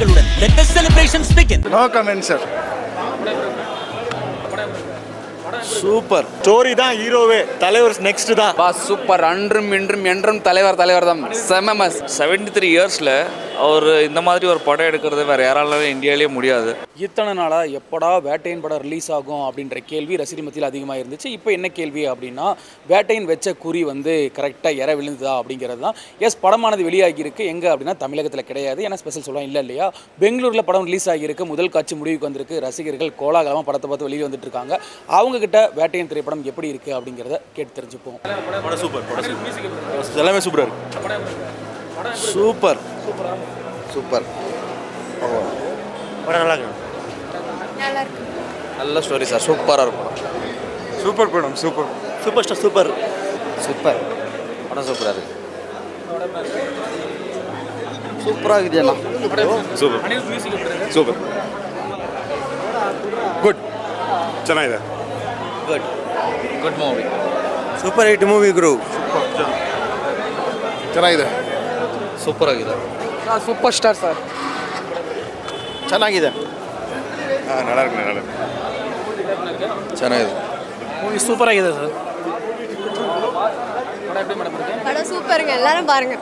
Malayikaludan. Let the celebrations begin. No comment, sir. Super. Story da hero way. Thalaivar's next da. Ba super. Andrum Thalaivar dam. Samamas. 73 years le. Aur inda madri aur pada edukkuradhu vera yaralae India le mudiyadhu. Ittana nala eppada Vatain pada release agum abindra kelvi rasiri mathil adhigama irunduchu. Ipo enna kelvi abindna Vatain vecha kuri vandu correcta era vilundha abingiradhu da. Yes padamanadu veliyagi irukku enga abindna Tamilagathila kedaiyadhu. Ena special solla illa illaya. Bangalore la padam release agirukku முதல் காட்சி முடிவுக்கு வந்திருக்கு. ரசிகர்கள் கோலாகலமா படத்தை பார்த்து வெளிய வந்துட்டிருக்காங்க. அவங்க கிட்ட Vatain திரைப்படம் எப்படி இருக்கு அப்படிங்கறத கேட்டு தெரிஞ்சுப்போம். பட சூப்பர். எல்லாமே சூப்பரா இருக்கு. சூப்பர். சூப்பர். பட நல்லா இருக்கு. நல்லா இருக்கு. நல்ல ஸ்டோரி சார். சூப்பரா இருக்கு. சூப்பர் படம். Super. Super star super. Super. பட சூப்பரா இருக்கு. சூப்பரா இருக்கு எல்லாம். சூப்பர். அனில் மியூசிக் எப்படி இருக்கு? சூப்பர். குட். ಚೆನ್ನಾಗಿದೆ. Good. Good movie. Super hit movie guru. Super. ಚೆನ್ನಾಗಿದೆ. ಸೂಪರ್ ಆಗಿದೆ. ಆ ಸೂಪರ್ ಸ್ಟಾರ್ ಸರ್. ಚೆನ್ನಾಗಿದೆ. ಆ ನಡರಕ್ಕೆ. ಚೆನ್ನಾಗಿದೆ. ಮೂವಿ ಸೂಪರ್ ಆಗಿದೆ ಸರ್. ಬಡ ಸೂಪರ್ ಗೆ ಎಲ್ಲರೂ ಬಾರಂಗ.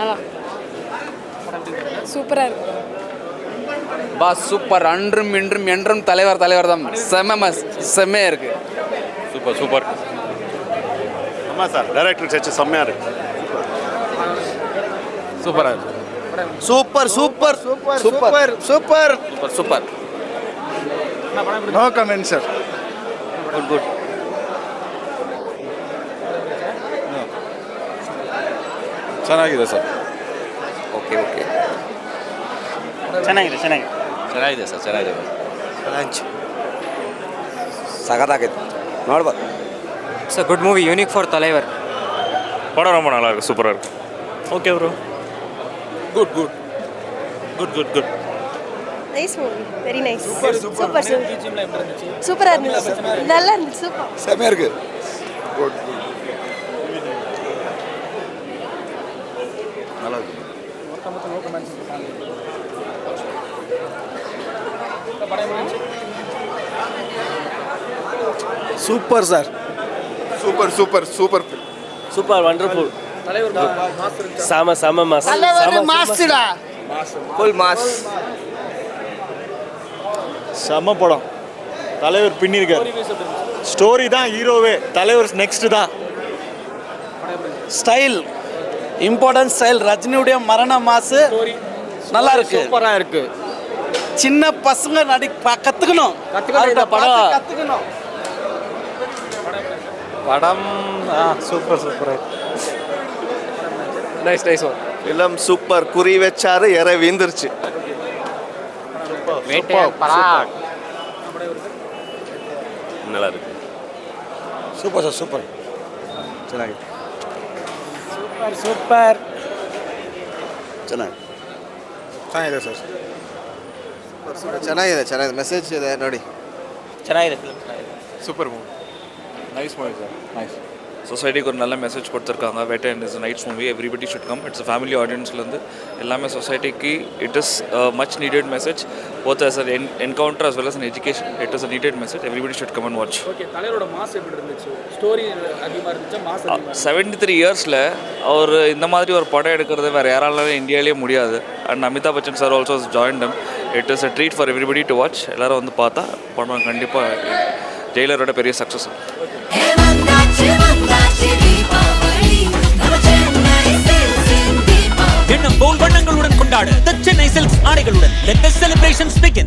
நல்லா. ಸೂಪರ್ ಆಗಿದೆ. பா சூப்பர் என்றும் தலைவர் தான் செமமஸ் செம்மையா இருக்கு சூப்பர் சூப்பர் ஆமா சார் டைரக்டர் சச்சு செம்மையா இருக்கு சூப்பரா super super super super super super super no comment sir good good ಚೆನ್ನಾಗಿದೆ சார் ஓகே ஓகே ಚೆನ್ನಾಗಿದೆ ಚೆನ್ನಾಗಿದೆ ಚೆನ್ನಾಗಿದೆ ಸರ್ ಚೆನ್ನಾಗಿದೆ ಲಾಂಚ್ ಸಗದಾಗಿದೆ ನೋಡಬಹುದು it's a good movie unique for Thalaivar ಪಡ ரொம்ப நல்லா இருக்கு சூப்பரா இருக்கு okay bro good good good good good nice movie very nice super super super ಆಗಿದೆ நல்லா ಇರುತ್ತೆ ಸೂಪರ್ ಸಮಯ ಇருக்கு ಗುಡ್ ಗುಡ್ நல்லா ಇರುತ್ತೆ ಮೊತ್ತ ನೋ ಕಮೆಂಟ್ ಮಾಡ್ತೀನಿ super sir super super super super wonderful ಸಾಮ ಸಾಮ ಮಾಸ್ ಮಾಸ್ಡಾ ಫುಲ್ ಮಾಸ್ ಸಾಮ ಪಡಂ தலைவர் பின்னிருக்கார் ஸ்டோரி தான் ஹீரோவே தலைவர் நெக்ஸ்ட் தான் ஸ்டைல் இம்பார்ட்டன்ட் ஸ்டைல் ரஜினியுடைய மரண மாஸ் நல்லா இருக்கு சூப்பரா இருக்கு சின்ன பசங்க நடி கத்துக்கணும் கத்துக்கணும் கத்துக்கணும் படம் super super nice nice film super குறி வெச்சாரு எரை வீந்திருச்சு நல்லா இருக்கு சூப்பர் சார் சூப்பர் ಚೆನ್ನಾಗಿದೆ சூப்பர் சூப்பர் ಚೆನ್ನಾಗಿದೆ ಚೆನ್ನಾಗಿದೆ ಸರ್ ಚೆನ್ನಾಗಿದೆ ಚೆನ್ನಾಗಿದೆ ಮೆಸೇಜ್ ಇದೆ ನೋಡಿ ಚೆನ್ನಾಗಿದೆ film super movie nice movie sir nice ಸೊಸೈಟಿಗೆ ಒಂದು நல்ல ಮೆಸೇಜ್ ಕೊಡ್ತಿರ್ಕಾಂಗ Vatain is a nice movie everybody should come it's a family audience லேந்து எல்லாமே சொசைட்டிக்கு it is a much needed message both as an encounter as well as an education it is a needed message everybody should come and watch okay தலைவரோட mass எப்படி இருந்துச்சு story அதிகமா இருந்துச்சா mass 73 years ல அவர் இந்த மாதிரி ஒரு படம் எடுக்கிறது வேற யாராலயே இந்தியாலயே முடியாது and Amitabh Bachchan sir also has joined them it is a treat for everybody to watch எல்லாரும் வந்து பார்த்தா படம் கண்டிப்பா ஜெயிலரோட பெரிய சக்சஸ் என்ன போல் வண்ணங்களுடன் கொண்டாடு சென்னை சில்க்ஸ் ஆடைகளுடன் let the celebrations begin